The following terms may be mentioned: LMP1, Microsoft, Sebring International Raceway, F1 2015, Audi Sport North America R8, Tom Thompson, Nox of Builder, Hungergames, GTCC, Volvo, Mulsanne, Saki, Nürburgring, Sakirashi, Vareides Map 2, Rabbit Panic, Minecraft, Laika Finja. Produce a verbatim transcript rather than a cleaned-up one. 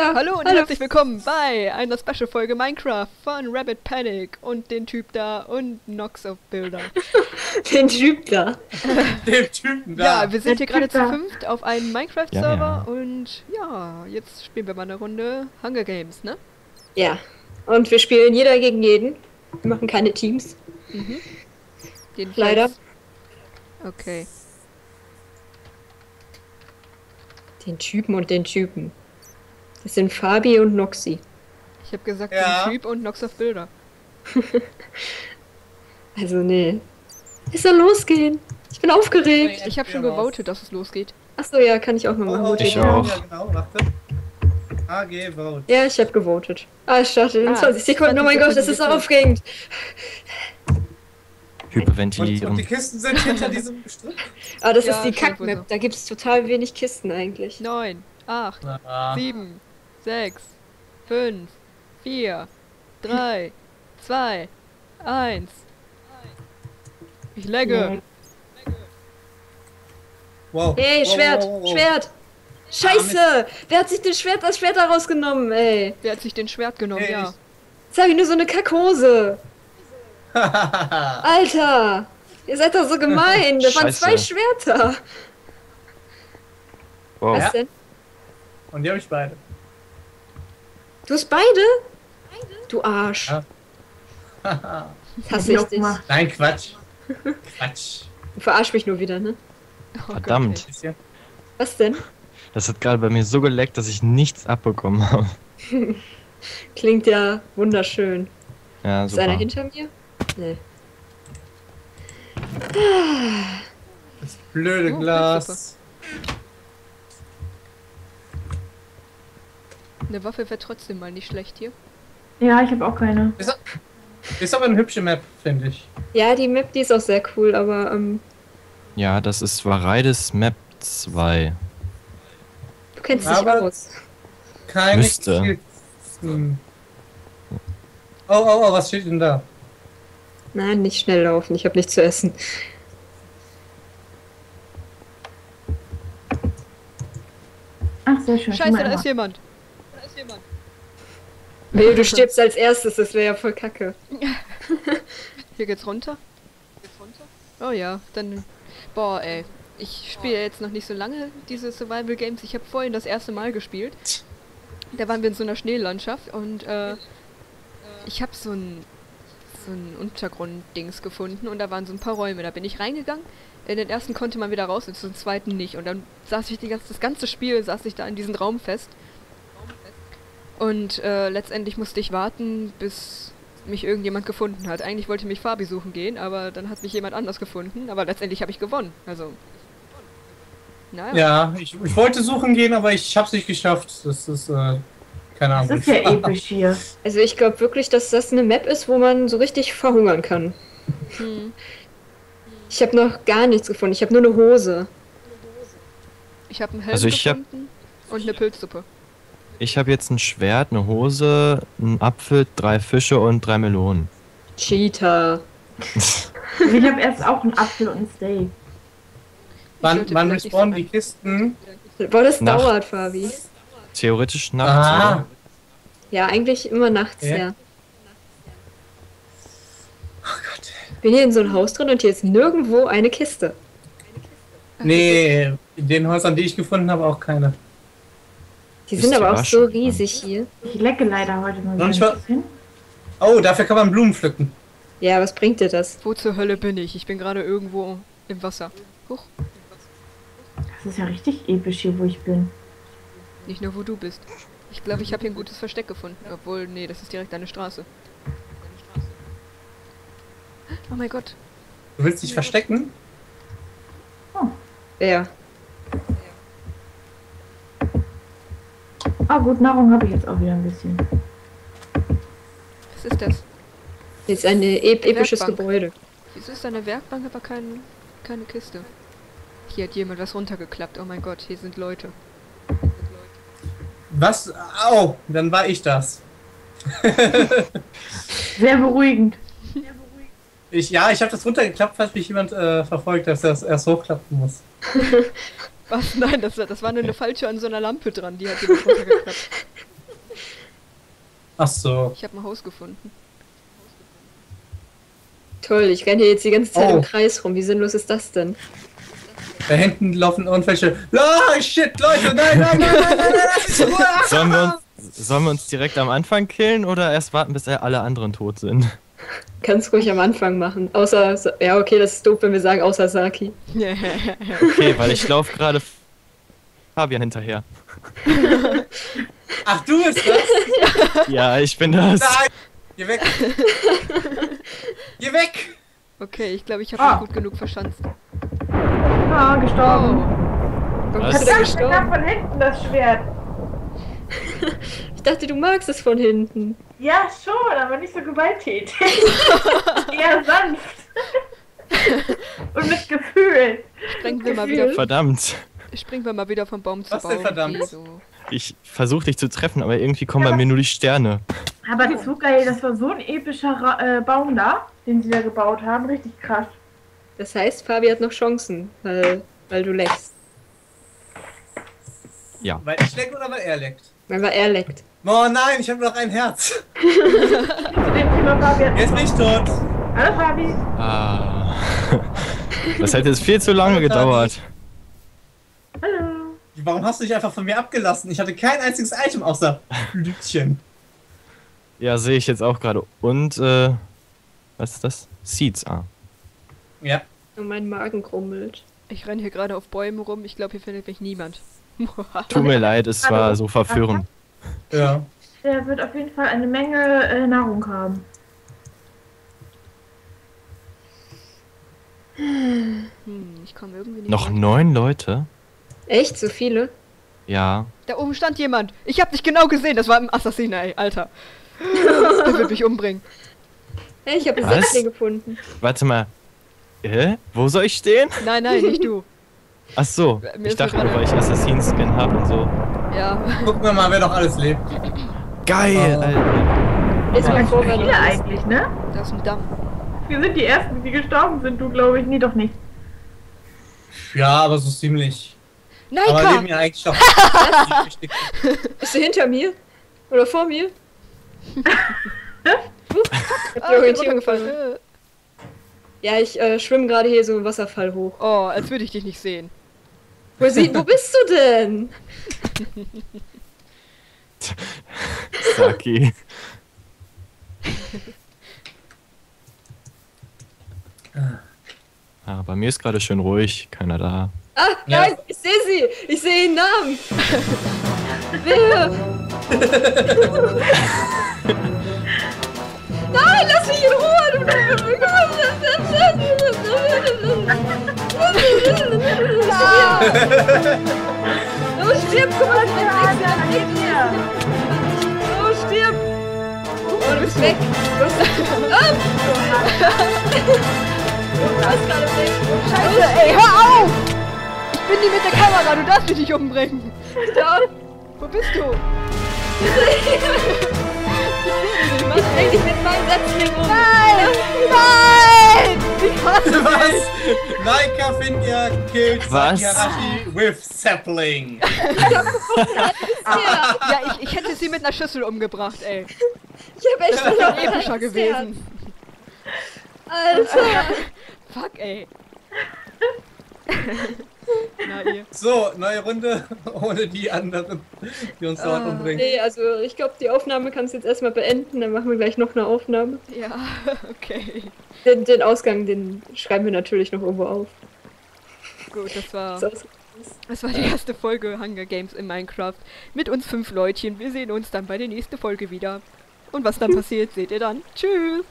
Ja, hallo und hallo. Herzlich willkommen bei einer Special-Folge Minecraft von Rabbit Panic und den Typ da und Nox of Builder. Den Typ da. Den Typen da. Ja, wir sind den hier gerade zu fünft auf einem Minecraft-Server ja, ja. und ja, jetzt spielen wir mal eine Runde Hungergames, ne? Ja, und wir spielen jeder gegen jeden. Wir machen keine Teams. Mhm. Leider. Okay. Den Typen und den Typen. Das sind Fabi und Noxi. Ich habe gesagt, ja. Den Typ und Nox auf Bilder. Also, nee. Es soll losgehen. Ich bin aufgeregt. Ich habe schon gewotet, dass es losgeht. Achso, ja, kann ich auch nochmal voten. Oh, oh, ich auch. Ja, genau, warte. A G vote. Ja, ich habe gewotet. Ah, ich starte in ah, zwanzig Sekunden. Oh mein Gott, das ist aufregend. Hyperventilieren. Und, und die Kisten sind hinter diesem Strich. Ah, das ja, ist die Kackmap. So. Da gibt es total wenig Kisten eigentlich. Neun. acht, sieben, sechs, fünf, vier, drei, zwei, eins. Ich lagge. Wow. Ey, Schwert, wow, wow, wow. Schwert. Scheiße, ah, wer hat sich den Schwert, das Schwert da rausgenommen, ey? Wer hat sich den Schwert genommen, ey, ja. Jetzt hab ich nur so eine Kackhose. Alter, ihr seid doch so gemein. Da waren zwei Schwerter. Wow. Was denn? Und die habe ich beide. Du hast beide? Beide? Du Arsch. Ja. Hast du dich? Nein, Quatsch. Quatsch. Du verarsch mich nur wieder, ne? Oh, verdammt. Gott, was denn? Das hat gerade bei mir so geleckt, dass ich nichts abbekommen habe. Klingt ja wunderschön. Ja, super. Ist einer hinter mir? Nee. Das blöde oh, Glas. Eine Waffe wäre trotzdem mal nicht schlecht hier. Ja, ich habe auch keine. Ist, ist aber eine hübsche Map, finde ich. Ja, die Map, die ist auch sehr cool, aber... Ähm ja, das ist Vareides Map zwei. Du kennst dich aus. Keine Kisten. Oh, oh, oh, was steht denn da? Nein, nicht schnell laufen, ich habe nichts zu essen. Ach, sehr schön. Scheiße, da ist jemand. Will, du stirbst als erstes, das wäre ja voll kacke. Hier geht's runter. Geht's runter? Oh ja, dann... Boah, ey. Ich spiele jetzt noch nicht so lange diese Survival Games. Ich habe vorhin das erste Mal gespielt. Da waren wir in so einer Schneelandschaft und äh, ich habe so ein, so ein Untergrunddings gefunden und da waren so ein paar Räume. Da bin ich reingegangen. In den ersten konnte man wieder raus und zum zweiten nicht. Und dann saß ich die ganze, das ganze Spiel saß ich da in diesem Raum fest. Und äh, letztendlich musste ich warten, bis mich irgendjemand gefunden hat. Eigentlich wollte mich Fabi suchen gehen, aber dann hat mich jemand anders gefunden. Aber letztendlich habe ich gewonnen. Also, naja. Ja, ich, ich wollte suchen gehen, aber ich habe es nicht geschafft. Das ist, äh, keine Ahnung. Das ist ja episch hier. Also ich glaube wirklich, dass das eine Map ist, wo man so richtig verhungern kann. Hm. Ich habe noch gar nichts gefunden. Ich habe nur eine Hose. Ich habe einen Helm also ich gefunden hab... und eine Pilzsuppe. Ich habe jetzt ein Schwert, eine Hose, einen Apfel, drei Fische und drei Melonen. Cheater. Ich habe erst auch einen Apfel und ein Steak. Wann, wann respawnen die Kisten? Boah, das Nacht. Dauert, Fabi. Theoretisch nachts. Ah. Ja, eigentlich immer nachts, ja. ja. Oh Gott. Ich bin hier in so ein Haus drin und hier ist nirgendwo eine Kiste. Nee, in den Häusern, die ich gefunden habe, auch keine. Die sind aber auch so riesig hier. Ich lecke leider heute mal ein bisschen. Oh, dafür kann man Blumen pflücken. Ja, was bringt dir das? Wo zur Hölle bin ich? Ich bin gerade irgendwo im Wasser. Huch. Das ist ja richtig episch hier, wo ich bin. Nicht nur, wo du bist. Ich glaube, ich habe hier ein gutes Versteck gefunden. Obwohl, nee, das ist direkt eine Straße. Oh mein Gott. Du willst dich verstecken? Oh. Ja. Ah gut, Nahrung habe ich jetzt auch wieder ein bisschen. Was ist das? Jetzt ein episches Werkbank. Gebäude. Wieso ist da eine Werkbank, aber kein, keine Kiste? Hier hat jemand was runtergeklappt. Oh mein Gott, hier sind Leute. Was? Au, dann war ich das. Sehr beruhigend. Ich, ja, ich habe das runtergeklappt, falls mich jemand äh, verfolgt, dass er das erst hochklappen muss. Was? Nein, das, das war nur eine Falsche an so einer Lampe dran, die hat die runtergeklappt. Ach so. Ich habe ein Haus gefunden. Toll, ich renne hier jetzt die ganze Zeit oh. im Kreis rum. Wie sinnlos ist das denn? Da hinten laufen Unfälle. Oh, shit, Leute, nein, nein, nein, nein, nein, nein. Sollen wir uns, sollen wir uns direkt am Anfang killen oder erst warten, bis alle anderen tot sind? Kannst ruhig am Anfang machen. Außer, ja okay, das ist doof, wenn wir sagen, außer Saki. Okay, weil ich laufe gerade Fabian hinterher. Ach, du bist das? Ja, ich bin das. Nein, geh weg. Geh weg. Okay, ich glaube, ich habe ah. gut genug verschanzt. Ah, gestorben. Oh. Was? Ich dachte, ich dachte von hinten das Schwert. Ich dachte, du magst es von hinten. Ja, schon, aber nicht so gewalttätig. Eher sanft. Und mit Gefühl. Springen wir mal wieder. Verdammt. Springen wir mal wieder vom Baum zu Baum. Was denn verdammt? So. Ich versuche dich zu treffen, aber irgendwie kommen ja, bei mir nur die Sterne. Aber das ist so geil, das war so ein epischer Ra äh, Baum da, den sie da gebaut haben. Richtig krass. Das heißt, Fabi hat noch Chancen, weil, weil du leckst. Ja. Weil ich leck oder weil er leckt? Weil er leckt. Oh nein, ich habe noch ein Herz. Er ist nicht tot. Hallo Fabi. Ah. Das hätte jetzt viel zu lange gedauert. Hallo. Warum hast du dich einfach von mir abgelassen? Ich hatte kein einziges Item außer Blütchen. Ja, sehe ich jetzt auch gerade. Und, äh, was ist das? Seeds, ah. Ja. Und mein Magen krummelt. Ich renne hier gerade auf Bäumen rum. Ich glaube, hier findet mich niemand. Tut mir leid, es war also, so verführend. Ja. Der wird auf jeden Fall eine Menge äh, Nahrung haben. Hm, ich komme irgendwie nicht. Noch rein. Neun Leute? Echt? So viele? Ja. Da oben stand jemand. Ich hab dich genau gesehen. Das war ein Assassiner, ey, Alter. Der wird mich umbringen. Hey, ich habe eine Sechste gefunden. Warte mal. Hä? Wo soll ich stehen? Nein, nein, nicht du. Ach so, Mir ich dachte nur, weil ich Assassinen-Skin habe und so. Ja. Gucken wir mal, wer noch alles lebt. Geil, oh. Alter. Ist mal vor, viele eigentlich, ne? Das ist ein Damm. Wir sind die Ersten, die gestorben sind, du glaube ich. Nee, doch nicht. Ja, aber so ziemlich. Nein, aber komm. Leben ja eigentlich schon. Bist du hinter mir? Oder vor mir? Ich hab die Orientierung gefallen. Ja, ich äh, schwimme gerade hier so im Wasserfall hoch. Oh, als würde ich dich nicht sehen. Wo, sie, wo bist du denn? Saki. Ah, bei mir ist gerade schön ruhig, keiner da. Ah, nein, ja. Ich sehe sie! Ich sehe ihren Namen! Wer? Nein, lass mich in Ruhe! Du stirb, guck mal, du stirb! Oh, du bist weg! Du bist ab! Du hast gerade weg! Scheiße, ey, hör auf! Ich bin die mit der Kamera, du darfst mich nicht umbringen! Wo bist du? Was eigentlich mit meinen Sätzen hier rum? Nein! Nein! Ich hasse was? Laika Finja kills Sakirashi with Sapling. Ja, ich, ich hätte sie mit einer Schüssel umgebracht, ey. Ich hab echt das noch epischer gewesen. Alter! Fuck, ey. Na, ihr. So, neue Runde ohne die anderen, die uns dort ah, umbringen. Nee, also ich glaube, die Aufnahme kannst du jetzt erstmal beenden, dann machen wir gleich noch eine Aufnahme. Ja, okay. Den, den Ausgang, den schreiben wir natürlich noch irgendwo auf. Gut, das war, das war die erste Folge Hunger Games in Minecraft mit uns fünf Leutchen. Wir sehen uns dann bei der nächsten Folge wieder. Und was dann passiert, seht ihr dann. Tschüss!